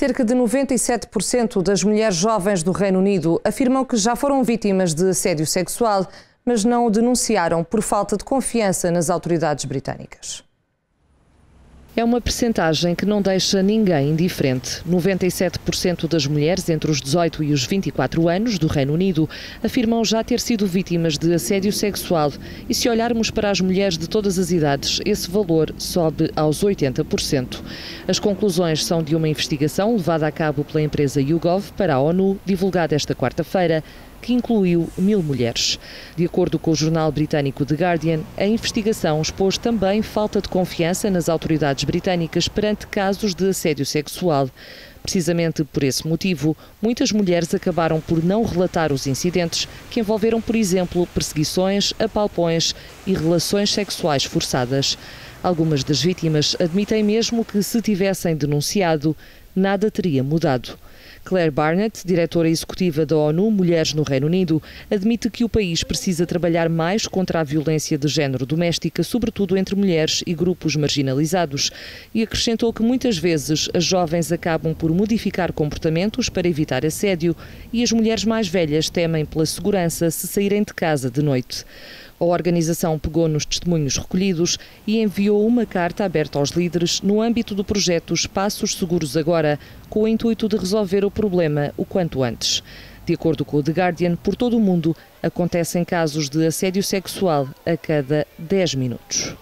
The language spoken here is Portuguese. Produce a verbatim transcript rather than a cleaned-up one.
Cerca de noventa e sete por cento das mulheres jovens do Reino Unido afirmam que já foram vítimas de assédio sexual, mas não o denunciaram por falta de confiança nas autoridades britânicas. É uma percentagem que não deixa ninguém indiferente. noventa e sete por cento das mulheres entre os dezoito e os vinte e quatro anos do Reino Unido afirmam já ter sido vítimas de assédio sexual e, se olharmos para as mulheres de todas as idades, esse valor sobe aos oitenta por cento. As conclusões são de uma investigação levada a cabo pela empresa YouGov para a ONU, divulgada esta quarta-feira, que incluiu mil mulheres. De acordo com o jornal britânico The Guardian, a investigação expôs também falta de confiança nas autoridades britânicas perante casos de assédio sexual. Precisamente por esse motivo, muitas mulheres acabaram por não relatar os incidentes que envolveram, por exemplo, perseguições, apalpões e relações sexuais forçadas. Algumas das vítimas admitem mesmo que, se tivessem denunciado, nada teria mudado. Claire Barnett, diretora executiva da ONU Mulheres no Reino Unido, admite que o país precisa trabalhar mais contra a violência de género doméstica, sobretudo entre mulheres e grupos marginalizados, e acrescentou que muitas vezes as jovens acabam por modificar comportamentos para evitar assédio e as mulheres mais velhas temem pela segurança se saírem de casa de noite. A organização pegou nos testemunhos recolhidos e enviou uma carta aberta aos líderes no âmbito do projeto Espaços Seguros Agora, com o intuito de resolver o problema o quanto antes. De acordo com o The Guardian, por todo o mundo acontecem casos de assédio sexual a cada dez minutos.